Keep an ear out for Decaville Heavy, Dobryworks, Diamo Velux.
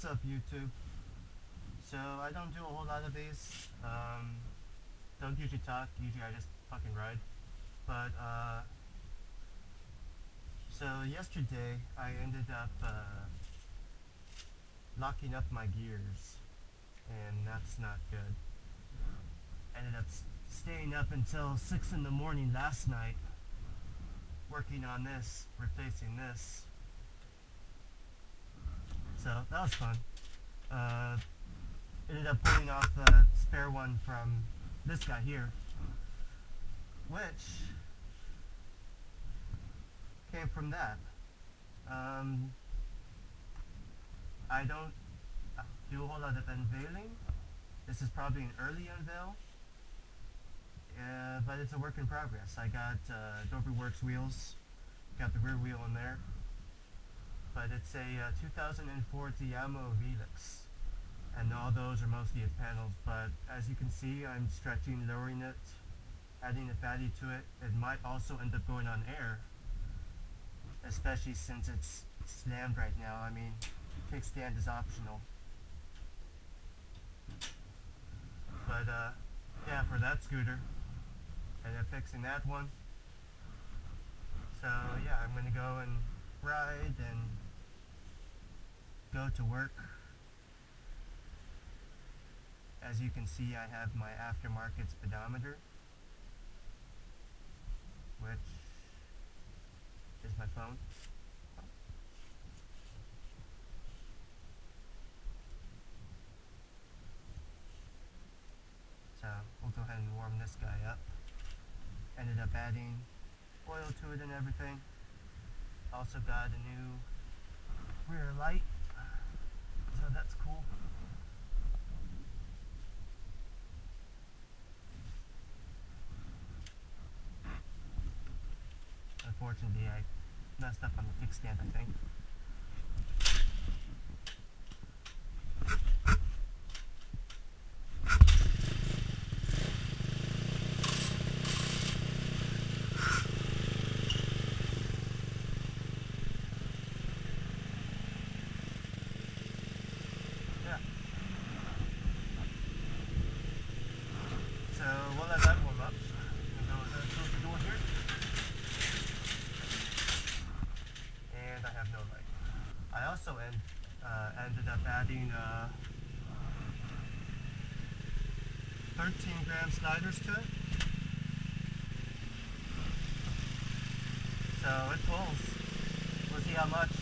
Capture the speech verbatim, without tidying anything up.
What's up, YouTube? So I don't do a whole lot of these. Um, don't usually talk. Usually I just fucking ride. But uh, so yesterday I ended up uh, locking up my gears, and that's not good. Ended up staying up until six in the morning last night, working on this, replacing this. So that was fun. Uh, ended up pulling off the spare one from this guy here, which came from that. Um, I don't do a whole lot of unveiling. This is probably an early unveil, uh, but it's a work in progress. I got uh, Dobryworks wheels, got the rear wheel in there. But it's a uh, two thousand four Diamo Velux, and all those are mostly its panels, but as you can see, I'm stretching, lowering it, adding a fatty to it. It might also end up going on air, especially since it's slammed right now. I mean, kickstand is optional. But uh, yeah, for that scooter, and I'm fixing that one. So yeah, I'm gonna go and ride and go to work. As you can see, I have my aftermarket speedometer, which is my phone. So we'll go ahead and warm this guy up. Ended up adding oil to it and everything. Also got a new rear light, so that's cool. Unfortunately, I messed up on the kickstand, I think. Adding uh, thirteen gram sliders to it, so it pulls. We'll see how much